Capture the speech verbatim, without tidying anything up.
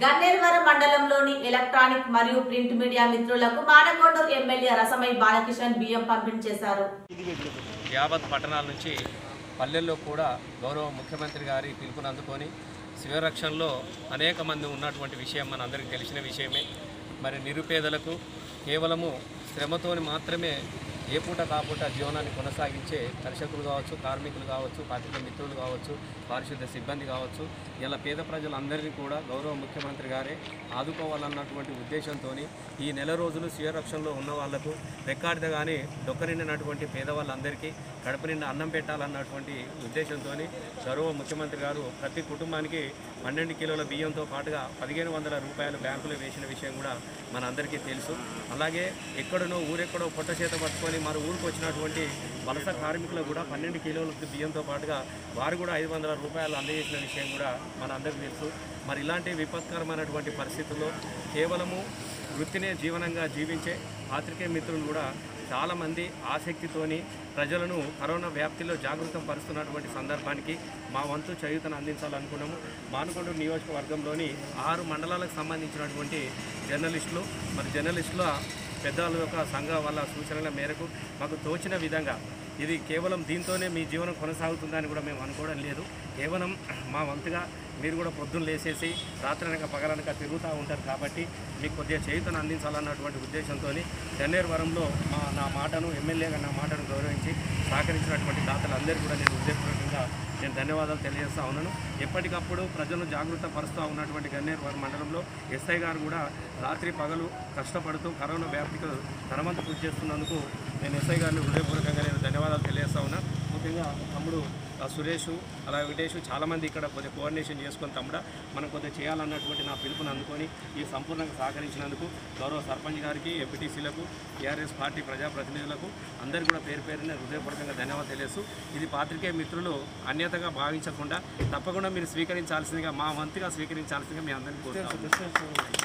గన్నేరువరం మండలంలోని ఎలక్ట్రానిక్ మరియు print media మిత్రులకు మానకొండూరు ఎమ్మెల్యే రసమై బాలకిషన్ బిఎం పంపిణీ చేశారు. యావత్ పట్టణాల నుంచి పల్లెల్లో కూడా గౌరవ ముఖ్యమంత్రి గారి పిలుపును అందుకొని స్వరక్షణలో అనేక మంది ఉన్నటువంటి విషయం మనందరికీ తెలిసిన విషయమే. మరి నిరుపేదలకు కేవలము శ్రమతోని మాత్రమే ఏ పూట కాపూట జీవనాన్ని కొనసాగించే కర్షకులు కావచ్చు, కార్మికులు కావచ్చు, పాతిక మిత్రులు కావచ్చు, పారిశుద్ధ సిబ్బంది కావచ్చు, ఇలా పేద ప్రజలందరినీ కూడా గౌరవ ముఖ్యమంత్రి గారే ఆదుకోవాలన్నటువంటి ఉద్దేశంతో ఈ నెల రోజులు స్వీయరక్షణలో ఉన్న వాళ్లకు రెక్కాడిత కానీ డొక్క నిండినటువంటి పేదవాళ్ళందరికీ కడప నిండా అన్నం పెట్టాలన్నటువంటి ఉద్దేశంతో గౌరవ ముఖ్యమంత్రి గారు ప్రతి కుటుంబానికి పన్నెండు కిలోల బియ్యంతో పాటుగా పదిహేను వందల రూపాయలు బ్యాంకులో వేసిన విషయం కూడా మనందరికీ తెలుసు. అలాగే ఎక్కడనో ఊరెక్కడో పొట్ట చేత పట్టుకొని మన ఊరికి వచ్చినటువంటి వలస కార్మికులకు కూడా పన్నెండు కిలోల బియ్యంతో పాటుగా వారు కూడా ఐదు వందల రూపాయలు అందజేసిన విషయం కూడా మన అందరికీ తెలుసు. మరి ఇలాంటి విపత్కరమైనటువంటి పరిస్థితుల్లో కేవలము వృత్తినే జీవనంగా జీవించే పాత్రికేయ మిత్రులు కూడా చాలామంది ఆసక్తితోని ప్రజలను కరోనా వ్యాప్తిలో జాగృతం పరుస్తున్నటువంటి సందర్భానికి మా వంతు చేయూతను అందించాలనుకున్నాము. మానకొండూరు నియోజకవర్గంలోని ఆరు మండలాలకు సంబంధించినటువంటి జర్నలిస్టులు మరి జర్నలిస్టుల పెద్దల యొక్క సంఘం వాళ్ళ సూచనల మేరకు మాకు తోచిన విధంగా ఇది కేవలం దీంతోనే మీ జీవనం కొనసాగుతుందని కూడా మేము అనుకోవడం లేదు. కేవలం మా వంతుగా మీరు కూడా పొద్దున్న లేసేసి రాత్రనక పగలనక తిరుగుతూ ఉంటారు కాబట్టి మీకు కొద్దిగా చేయూతను అందించాలన్నటువంటి ఉద్దేశంతో గన్నేరువరంలో మా నా మాటను ఎమ్మెల్యేగా నా మాటను గౌరవించి సహకరించినటువంటి దాతలందరూ కూడా నేను ఉద్దేశపూర్వకంగా నేను ధన్యవాదాలు తెలియజేస్తూ ఉన్నాను. ఎప్పటికప్పుడు ప్రజలను జాగృత పరుస్తూ ఉన్నటువంటి గన్నేరువరం మండలంలో ఎస్ఐ గారు కూడా రాత్రి పగలు కష్టపడుతూ కరోనా వ్యాప్తికి తనవంత కృషి చేస్తున్నందుకు నేను ఎస్ఐ గారిని హృదయపూర్వకంగా నేను ధన్యవాదాలు తెలియజేస్తూ ఉన్నాను. ముఖ్యంగా తమ్ముడు సురేష్ అలా వెంకటేష్ చాలామంది ఇక్కడ కొద్దిగా కోఆర్డినేషన్ చేసుకుని తమ్ముడా మనం కొద్దిగా చేయాలన్నటువంటి నా పిలుపుని అందుకొని ఈ సంపూర్ణంగా సహకరించినందుకు గౌరవ సర్పంచ్ గారికి, ఎంపీటీసీలకు, టీఆర్ఎస్ పార్టీ ప్రజాప్రతినిధులకు అందరికీ కూడా పేరు పేరున హృదయపూర్వకంగా ధన్యవాదాలు తెలియజేస్తూ ఇది పాత్రికేయ మిత్రులు అన్యతగా భావించకుండా తప్పకుండా మీరు స్వీకరించాల్సిందిగా మా వంతుగా స్వీకరించాల్సిందిగా మీ అందరికీ కోరుతున్నాను.